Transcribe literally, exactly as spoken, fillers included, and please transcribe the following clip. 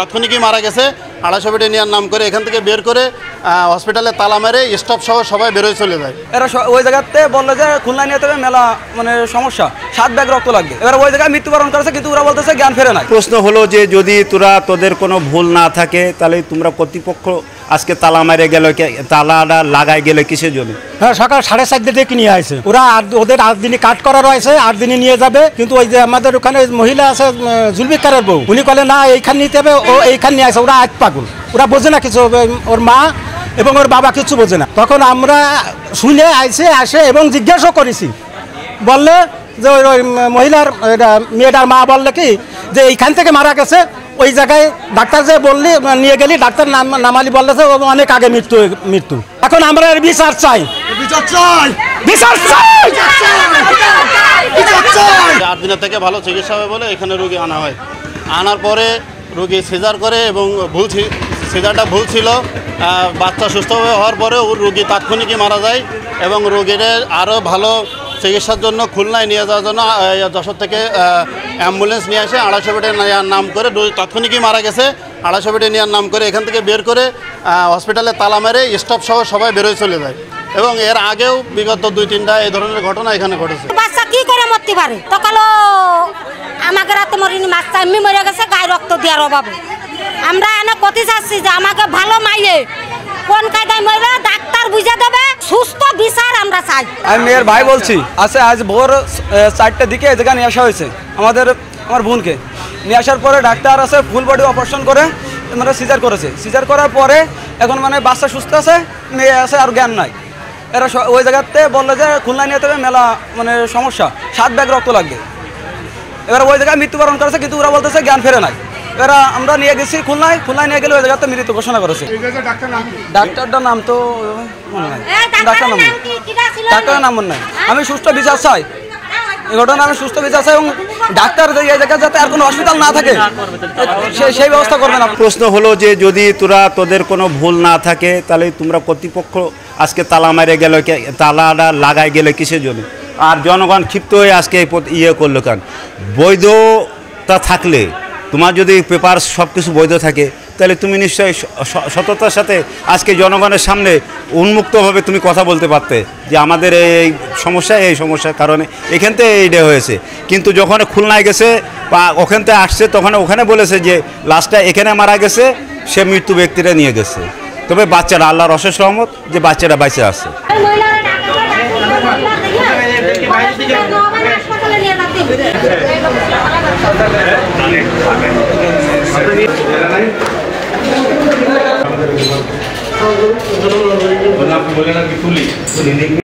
তাৎক্ষণিকই মারা গেছে। আড়াইশো বেডে নেওয়ার নাম করে এখান থেকে বের করে হসপিটালে তালা মেরে স্টাফ সহ সবাই বেরোয় চলে যায়। এরা ওই জায়গাতে বললো যে খুলনায় নিয়ে তবে মেলা মানে সমস্যা, সাত ব্যাগ রক্ত লাগবে। এবার ওই জায়গায় মৃত্যুবরণ করেছে, কিন্তু ওরা বলতেছে জ্ঞান ফেরে না। প্রশ্ন হলো যে যদি তোরা তোদের কোনো ভুল না থাকে তাহলে তোমরা কর্তৃপক্ষ আজকে তালা মেরে গেল, তালাটা লাগাই গেল কিসের জন্য? হ্যাঁ, সকাল সাড়ে চারটে থেকে নিয়ে আসে ওরা, ওদের আট দিনই কাট করা রয়েছে, আট দিনই নিয়ে যাবে। কিন্তু ওই যে আমাদের ওখানে মহিলা আছে জুলবিকারের বউ, উনি বলে না এইখান নিতে হবে, ও এইখান নিয়ে আসে। ওরা আজ পাগল, ওরা বোঝে না কিছু, ওর মা এবং ওর বাবা কিছু বোঝে না। তখন আমরা শুনে আইসে আসে এবং জিজ্ঞাসাও করেছি, বললে যে ওই মহিলার মেয়েটার মা বললে কি যে এইখান থেকে মারা গেছে, ওই জায়গায় ডাক্তার যে বললি নিয়ে গেলি, ডাক্তার নাম নামালি বললে যে অনেক আগে মৃত্যু মৃত্যু এখন আমরা এর বিচার চাই, বিচার চাই, বিচার চাই, বিচার চাই। আট দিনের থেকে ভালো চিকিৎসা হবে বলে এখানে রোগী আনা হয়, আনার পরে রোগী সিজার করে এবং ভুল সিজারটা ভুল ছিল। বাচ্চা সুস্থভাবে হওয়ার পরে ওর রোগী তাৎক্ষণিকই মারা যায় এবং রোগীদের আরও ভালো চিকিৎসার জন্য খুলনায় নিয়ে যাওয়ার জন্য যশোর থেকে অ্যাম্বুলেন্স নিয়ে আসে। আড়াইশো বেডে নেওয়ার নাম করে তাৎক্ষণিকই মারা গেছে। আড়াইশো বেডে নেওয়ার নাম করে এখান থেকে বের করে হসপিটালে তালা মেরে স্টাফ সহ সবাই বেরোয় চলে যায়। এবং এর আগেও বিগত দুই তিনটা এই ধরনের ঘটনা এখানে ঘটেছে। বাচ্চা কি করে মরতে পারে? সকালে আমাকে রাতে মরিনি, বাচ্চা এমনি মরে গেছে গায়ে রক্ত দেওয়ার অভাবে। আমরা এনে কতি চাচ্ছি যে আমাকে ভালো মাইয়ে কোন কায়দায় মরবে ডাক্তার বুঝে দেবে, সুস্থ বিচার আমরা চাই। আমি মেয়ের ভাই বলছি, আছে আজ ভোর চারটার দিকে এই জায়গায় নিয়ে আসা হয়েছে আমাদের, আমার বোনকে নিয়ে আসার পরে ডাক্তার আছে ফুল বডি অপারেশন করে মানে সিজার করেছে। সিজার করার পরে এখন মানে বাচ্চা সুস্থ আছে, মেয়ে আছে, আর জ্ঞান নাই। এরা ওই জায়গাতে বললো যে খুলনায় নিয়ে তবে মেলা মানে সমস্যা, সাত ব্যাগ রক্ত লাগবে। এবার ওই জায়গায় মৃত্যুবরণ করেছে, কিন্তু ওরা বলতেছে জ্ঞান ফেরে নাই। এরা আমরা নিয়ে গেছি খুলনায়, খুলনায় নিয়ে গেলে ওই জায়গাতে মৃত্যু ঘোষণা করেছে। ডাক্তারটার নাম তো মনে হয়, ডাক্তার নাম ডাক্তারের নাম মনে নাই। আমি সুস্থ বিচার চাই, এই ঘটনা আমি সুস্থ বিচার চাই এবং ডাক্তার এই জায়গায় যাতে আর কোনো হসপিটাল না থাকে সেই ব্যবস্থা করবে না। প্রশ্ন হলো যে যদি তোরা তোদের কোনো ভুল না থাকে তাহলে তোমরা কর্তৃপক্ষ আজকে তালা মেরে গেল, তালাটা লাগাই গেল কিসের জন্য? আর জনগণ ক্ষিপ্ত হয়ে আজকে ইয়ে করলো কেন? বৈধতা থাকলে তোমার যদি পেপার সব কিছু বৈধ থাকে তাহলে তুমি নিশ্চয়ই সততার সাথে আজকে জনগণের সামনে উন্মুক্তভাবে তুমি কথা বলতে পারতে যে আমাদের এই সমস্যা, এই সমস্যার কারণে এখান থেকে এইটা হয়েছে। কিন্তু যখন খুলনায় গেছে বা ওখান থেকে আসছে তখন ওখানে বলেছে যে লাশটা এখানে মারা গেছে, সে মৃত্যু ব্যক্তিরা নিয়ে গেছে। তবে বাচ্চারা আল্লাহর অশেষ রহমত যে বাচ্চারা বাইচে আছে। বলে না কি তুলি